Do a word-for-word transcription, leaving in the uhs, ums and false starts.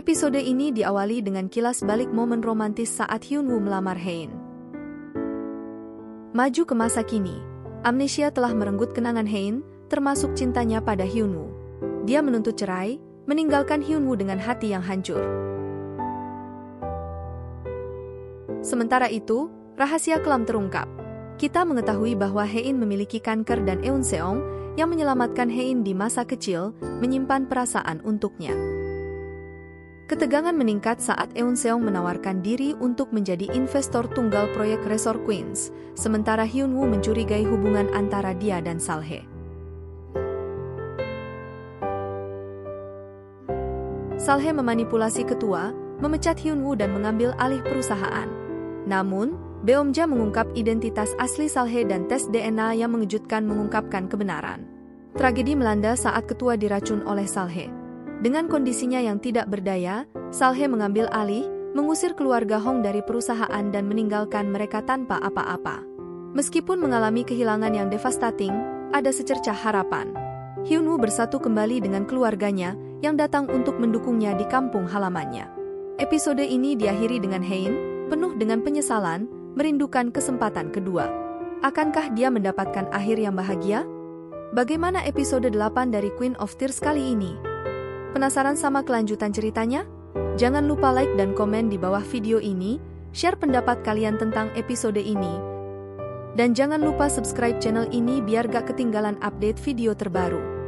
Episode ini diawali dengan kilas balik momen romantis saat Hyunwoo melamar Hae-in. Maju ke masa kini, amnesia telah merenggut kenangan Hae-in, termasuk cintanya pada Hyunwoo. Dia menuntut cerai, meninggalkan Hyunwoo dengan hati yang hancur. Sementara itu, rahasia kelam terungkap. Kita mengetahui bahwa Hae-in memiliki kanker dan Eunseong yang menyelamatkan Hae-in di masa kecil, menyimpan perasaan untuknya. Ketegangan meningkat saat Eunseong menawarkan diri untuk menjadi investor tunggal proyek Resort Queens, sementara Hyunwoo mencurigai hubungan antara dia dan Salhae. Salhae memanipulasi ketua, memecat Hyunwoo dan mengambil alih perusahaan. Namun, Beomja mengungkap identitas asli Salhae dan tes D N A yang mengejutkan mengungkapkan kebenaran. Tragedi melanda saat ketua diracun oleh Salhae. Dengan kondisinya yang tidak berdaya, Salhae mengambil alih, mengusir keluarga Hong dari perusahaan dan meninggalkan mereka tanpa apa-apa. Meskipun mengalami kehilangan yang devastating, ada secercah harapan. Hyunwoo bersatu kembali dengan keluarganya yang datang untuk mendukungnya di kampung halamannya. Episode ini diakhiri dengan Hae-in, penuh dengan penyesalan, merindukan kesempatan kedua. Akankah dia mendapatkan akhir yang bahagia? Bagaimana episode delapan dari Queen of Tears kali ini? Penasaran sama kelanjutan ceritanya? Jangan lupa like dan komen di bawah video ini, share pendapat kalian tentang episode ini, dan jangan lupa subscribe channel ini biar gak ketinggalan update video terbaru.